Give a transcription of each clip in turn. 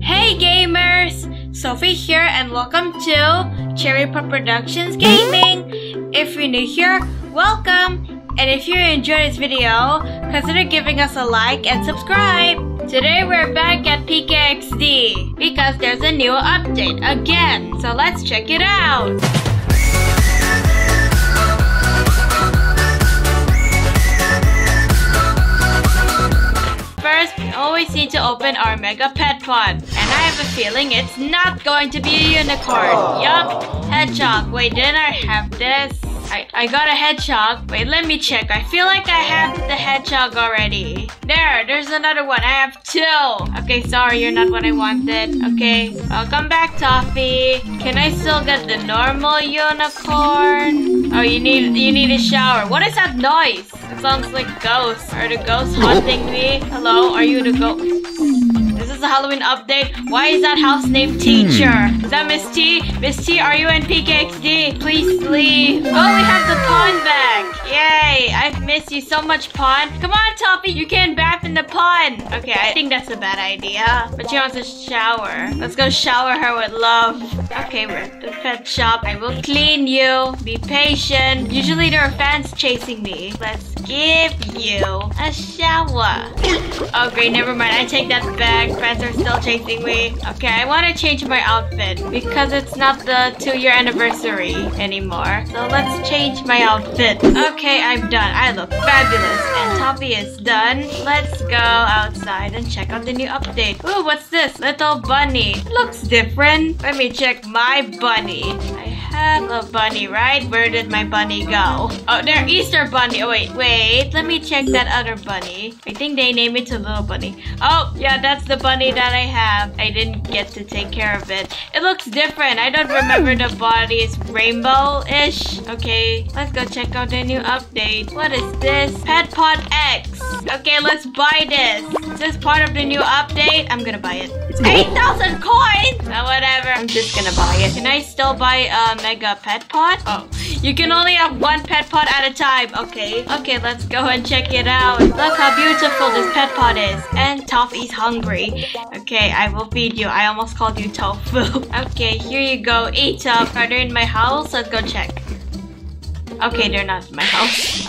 Hey gamers! Sophie here and welcome to Cherry Pop Productions Gaming! If you're new here, welcome! And if you enjoyed this video, consider giving us a like and subscribe! Today we're back at PlayKids XD because there's a new update again, so let's check it out! First, we always need to open our Mega Pet Pod. And I have a feeling it's not going to be a unicorn. Yup, hedgehog. Wait, didn't I have this? I got a hedgehog. Wait, let me check. I feel like I have the hedgehog already. There's another one. I have two. Okay, sorry, you're not what I wanted. Okay, welcome back, Toffee. Can I still get the normal unicorn? Oh, you need a shower. What is that noise? It sounds like ghosts. Are the ghosts haunting me? Hello, are you the ghost? This is a Halloween update. Why is that house named Teacher? Is that Miss T? Miss T, are you in PKXD? Please leave. Oh, we have the pond back. Yay. I've missed you so much, pond. Come on, Toppy. You can't bath in the pond. Okay, I think that's a bad idea. But she wants a shower. Let's go shower her with love. Okay, we're at the pet shop. I will clean you. Be patient. Usually there are fans chasing me. Let's give you a shower. Oh, great. Never mind. I take that back. Fans are still chasing me. Okay, I want to change my outfit because it's not the 2-year anniversary anymore. So let's change my outfit. Okay, I'm done. I look fabulous and Toppy is done. Let's go outside and check out the new update. Ooh, what's this? Little bunny. It looks different. Let me check my bunny. I have a bunny, right? Where did my bunny go? Oh, there, Easter bunny. Oh, wait. Let me check that other bunny. I think they named it to Little Bunny. Oh, yeah, that's the bunny that I have. I didn't get to take care of it. It looks different. I don't remember the body. It's rainbow-ish. Okay, let's go check out the new update. What is this? Pet Pod X. Okay, let's buy this. Is this part of the new update? I'm gonna buy it. 8,000 coins! Oh, whatever. I'm just gonna buy it. Can I still buy a Mega Pet Pod? Oh. You can only have one pet pod at a time. Okay, let's go and check it out. Look how beautiful this pet pod is. And Toffee's hungry. Okay, I will feed you. I almost called you tofu. Okay, here you go. Eat up. Are they in my house? Let's go check. Okay, they're not in my house.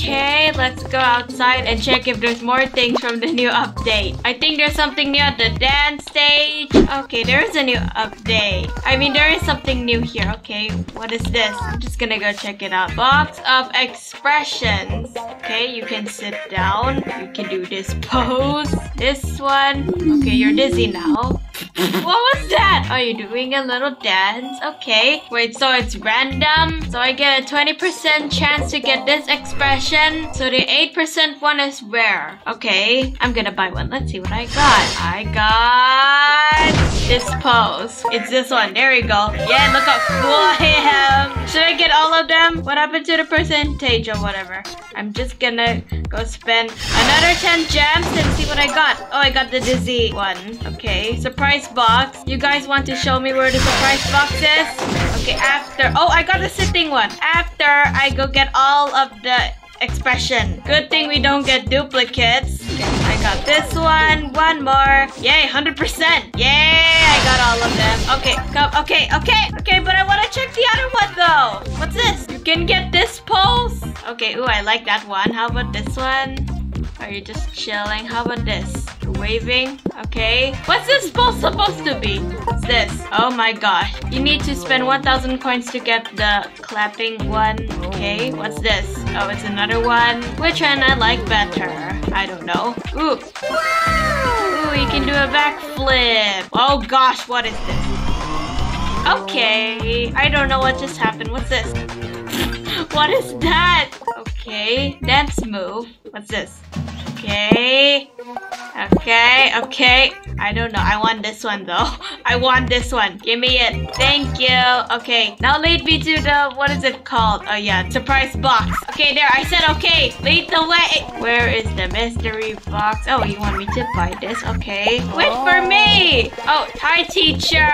Okay, let's go outside and check if there's more things from the new update. I think there's something new at the dance stage. Okay, there is a new update. I mean, there is something new here. Okay, what is this? I'm just gonna go check it out. Box of expressions. Okay, you can sit down. You can do this pose. This one. Okay, you're dizzy now. What was that? Oh, you're doing a little dance. Okay. Wait, so it's random. So I get a 20% chance to get this expression. So the 8% one is rare. Okay. I'm gonna buy one. Let's see what I got. I got this pose. It's this one. There we go. Yeah, look how cool I am. Should I get all of them? What happened to the percentage or whatever? I'm just gonna go spend another 10 gems and see what I got. Oh, I got the dizzy one. Okay, surprise box. You guys want to show me where the surprise box is? Okay, after. Oh, I got the sitting one. After I go get all of the expression. Good thing we don't get duplicates. Okay, I got this one. One more. Yay, 100%. Yay, I got all of them. Okay, come. Okay, but I want to check the other one though. What's this? You can get this pose. Okay, ooh, I like that one. How about this one? Are you just chilling? How about this? You're waving. Okay. What's this pose supposed to be? What's this? Oh my gosh. You need to spend 1,000 coins to get the clapping one. Okay. What's this? Oh, it's another one. Which one I like better? I don't know. Ooh. Ooh, you can do a backflip. Oh gosh, what is this? Okay. I don't know what just happened. What's this? What is that? Okay, dance move. What's this? Okay. I don't know. I want this one though. I want this one. Give me it. Thank you. Okay, now lead me to the, what is it called? Oh yeah, surprise box. Okay, there. I said okay. Lead the way. Where is the mystery box? Oh, you want me to buy this? Okay. Wait for me. Oh, hi teacher.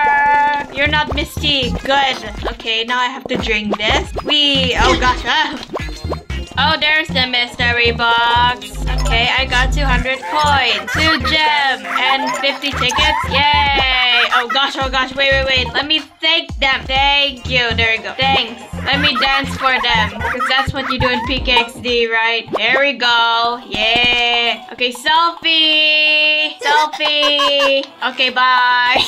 You're not Misty. Good. Okay, now I have to drink this. Oh gosh. Oh, there's the mystery box. Okay. Okay, I got 200 coins, 2 gems, and 50 tickets. Yay! Oh gosh, wait. Let me thank them. Thank you. There we go. Thanks. Let me dance for them, because that's what you do in PKXD, right? There we go. Yeah. Okay, selfie. Selfie. Okay, bye.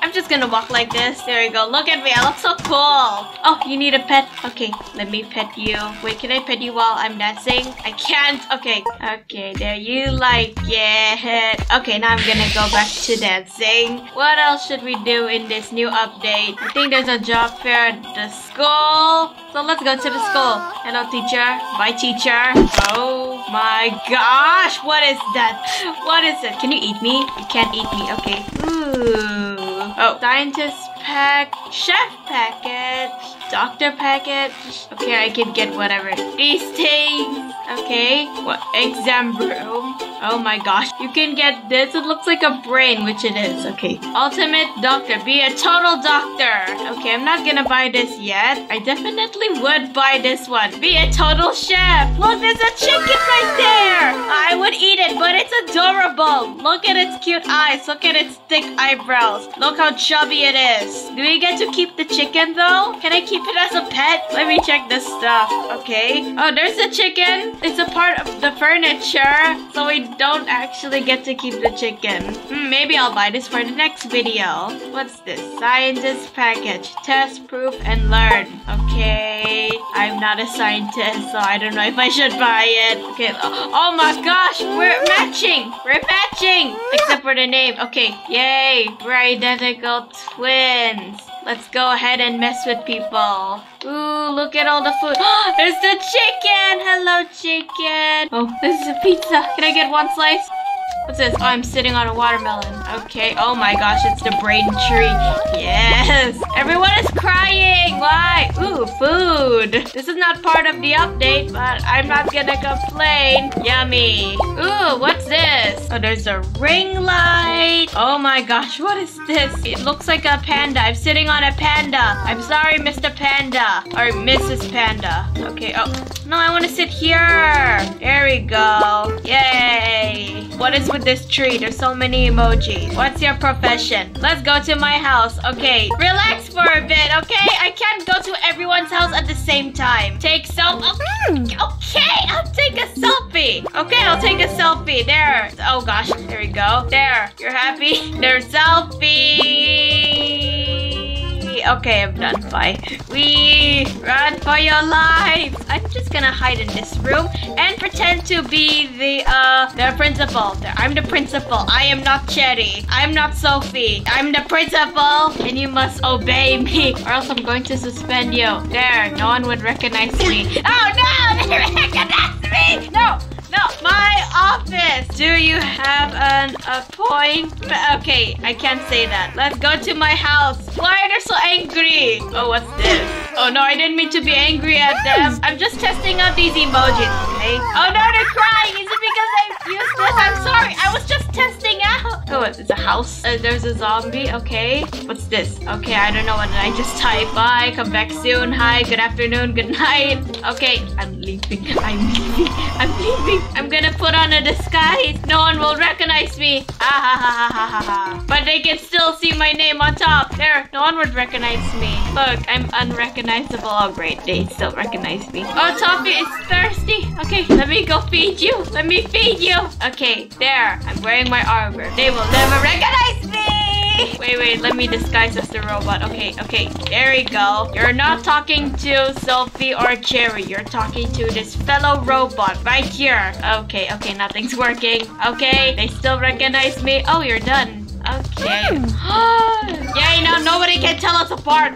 I'm just gonna walk like this. There we go. Look at me. I look so cool. Oh, you need a pet? Okay, let me pet you. Wait, can I pet you while I'm dancing? I can't. Okay. Okay, there you like it. Okay, now I'm gonna go back to dancing. What else should we do in this new update? I think there's a job fair at the school. So let's go to the school. Hello, teacher. Bye, teacher. Oh my gosh. What is that? What is it? Can you eat me? You can't eat me. Okay. Ooh. Oh, scientist pack, chef packet, doctor packet. Okay, I can get whatever. These things. Okay, what? Exam room. Oh my gosh. You can get this. It looks like a brain, which it is. Okay. Ultimate doctor. Be a total doctor. Okay, I'm not gonna buy this yet. I definitely would buy this one. Be a total chef. Look, there's a chicken right there. I would eat it, but it's adorable. Look at its cute eyes. Look at its thick eyebrows. Look how chubby it is. Do we get to keep the chicken though? Can I keep it as a pet? Let me check this stuff. Okay. Oh, there's the chicken. It's a part of the furniture, so we don't actually get to keep the chicken. Maybe I'll buy this for the next video. What's this? Scientist package. Test, proof, and learn. Okay, I'm not a scientist, so I don't know if I should buy it. Okay, oh my gosh, we're matching! We're matching! Except for the name. Okay, yay! We're identical twins. Let's go ahead and mess with people. Ooh, look at all the food. There's the chicken! Hello, chicken! Oh, this is a pizza. Can I get one slice? What's this? Oh, I'm sitting on a watermelon. Okay, oh my gosh, it's the brain tree. Yes! Everyone is crying! Why? Ooh, food! This is not part of the update, but I'm not gonna complain. Yummy! Ooh, what's this? Oh, there's a ring light! Oh my gosh, what is this? It looks like a panda. I'm sitting on a panda. I'm sorry, Mr. Panda. Or Mrs. Panda. Okay, oh. No, I want to sit here! There we go. Yay! What is with this tree? There's so many emojis. What's your profession? Let's go to my house. Okay, relax for a bit, okay? I can't go to everyone's house at the same time. Take selfie. Okay, I'll take a selfie. Okay, I'll take a selfie. There. Oh gosh, there we go. There. You're happy? There's selfie. Okay, I'm done. Bye. We run for your lives. I'm just gonna hide in this room and pretend to be the principal. I'm the principal. I am not Cherry. I'm not Sophie. I'm the principal, and you must obey me, or else I'm going to suspend you. There, no one would recognize me. Oh no, they recognize me. No. No, my office. Do you have an appointment? Okay, I can't say that. Let's go to my house. Why are they so angry? Oh, what's this? Oh no, I didn't mean to be angry at them. I'm just testing out these emojis, okay? Oh no, they're crying. Is it because I'm useless? I'm sorry. I was just testing out. Oh, it's a house. There's a zombie. Okay. What's this? Okay, I don't know what I just typed. Bye. Come back soon. Hi. Good afternoon. Good night. Okay, I'm leaving. I'm leaving. I'm leaving. I'm gonna put on a disguise. No one will recognize me. Ah, ha, ha, ha, ha, ha. But they can still see my name on top. There, no one would recognize me. Look, I'm unrecognizable. Oh, great. They still recognize me. Oh, Toffee is thirsty. Okay, let me go feed you. Let me feed you. Okay, there. I'm wearing my armor. They will never recognize me. Wait, let me disguise as the robot. Okay, there we go. You're not talking to Sophie or Cherry. You're talking to this fellow robot right here. Okay, nothing's working. Okay, they still recognize me. Oh, you're done. Okay. Yeah, you know, nobody can tell us apart.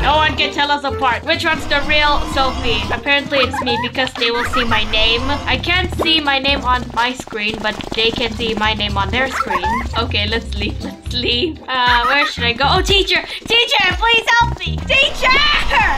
No one can tell us apart. Which one's the real Sophie? Apparently it's me because they will see my name. I can't see my name on my screen, but they can see my name on their screen. Okay, let's leave. Let's leave. Where should I go? Oh, teacher! Teacher, please help me! Teacher!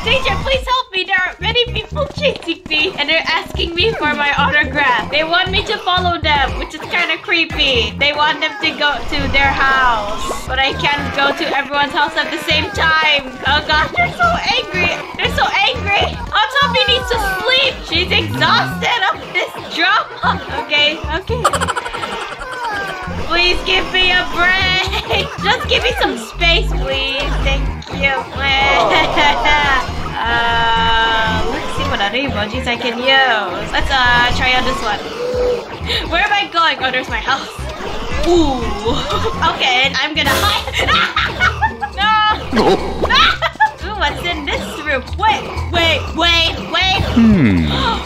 Teacher, please help me! There are many people chasing me, and they're asking me for my autograph. They want me to follow them, which is kind of creepy. They want them to go to their house. But I can't go to everyone's house at the same time. Oh gosh, they're so angry. They're so angry. Oh, Toffee needs needs to sleep. She's exhausted of this drama. Okay, okay. Please give me a break. Just give me some space, please. Thank you. Let's see what other emojis I can use. Let's try out this one. Where am I going? Oh, there's my house. Ooh. Okay, I'm gonna hide. No. What's in this room? Wait, wait, wait, wait.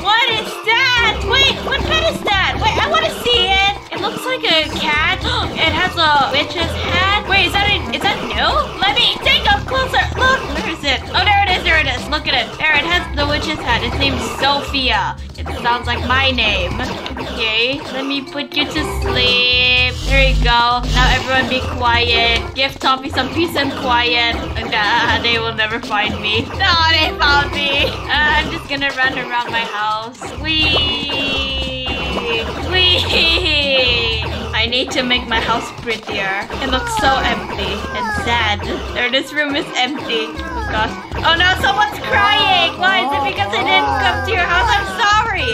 What is that? Wait, what pet is that? Wait, I want to see it. It looks like a cat. It has a witch's hat. Wait, is that new? Let me take a closer look. Where is it? Oh, there it is, there it is. Look at it. There, it has the witch's hat. Its name's Sophia. It sounds like my name. Okay, let me put you to sleep. There you go. Now everyone be quiet. Give Toppy some peace and quiet. Nah, they will never find me. No, they found me. I'm just gonna run around my house. Wee! Wee! I need to make my house prettier. It looks so empty and sad. There, this room is empty. Oh gosh. Oh no, someone's crying! Why is it because I didn't come to your house? I'm sorry!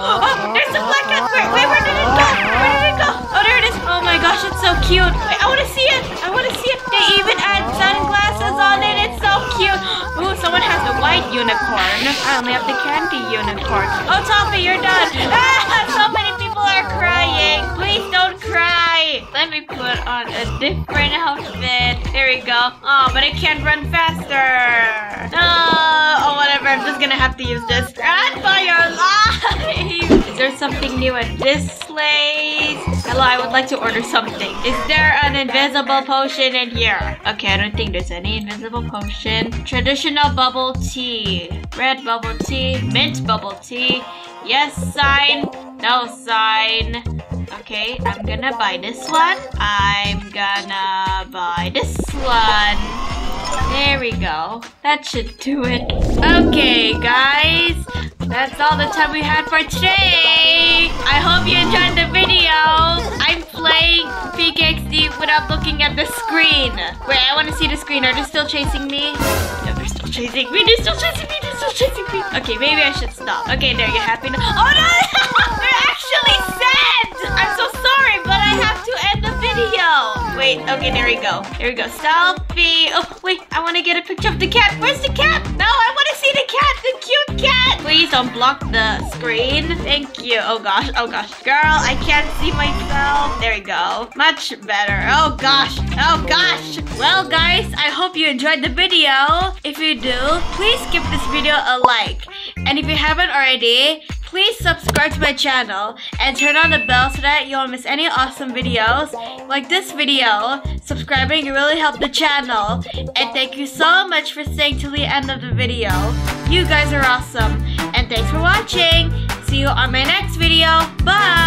Oh, there's a black cat! Wait, where did it go? Where did it go? Oh, there it is! Oh my gosh, it's so cute! Wait, I wanna see it! I wanna see it! They even add sunglasses on it! It's so cute! Ooh, someone has a white unicorn. I only have the candy unicorn. Oh, Toppy, you're done! Ah, so many people are crying! Please don't cry! Let me put on a different outfit. There we go. Oh, but I can't run faster! No! Oh, whatever, I'm just gonna have to use this. Run for your life! Is there something new at this place? Hello, I would like to order something. Is there an invisible potion in here? Okay, I don't think there's any invisible potion. Traditional bubble tea. Red bubble tea. Mint bubble tea. Yes sign. No sign. Okay, I'm gonna buy this one. I'm gonna buy this one. There we go. That should do it. Okay, guys. That's all the time we had for today. I hope you enjoyed the video. I'm playing PlayKids XD without looking at the screen. Wait, I want to see the screen. Are they still chasing me? No, they're still chasing me. They're still chasing me. They're still chasing me. Okay, maybe I should stop. Okay, there, you're happy now. Oh, no! They're actually sad! I'm so sorry, but I have to end the video. Wait, okay, there we go. There we go. Selfie. Oh, wait, I want to get a picture of the cat. Where's the cat? No, I want to see the cat, the cute cat. Please don't block the screen. Thank you. Oh, gosh. Oh, gosh. Girl, I can't see myself. There we go. Much better. Oh, gosh. Oh, gosh. Well, guys, I hope you enjoyed the video. If you do, please give this video a like. And if you haven't already, please subscribe to my channel and turn on the bell so that you won't miss any awesome videos like this video. Subscribing really helps the channel. And thank you so much for staying till the end of the video. You guys are awesome. And thanks for watching. See you on my next video. Bye!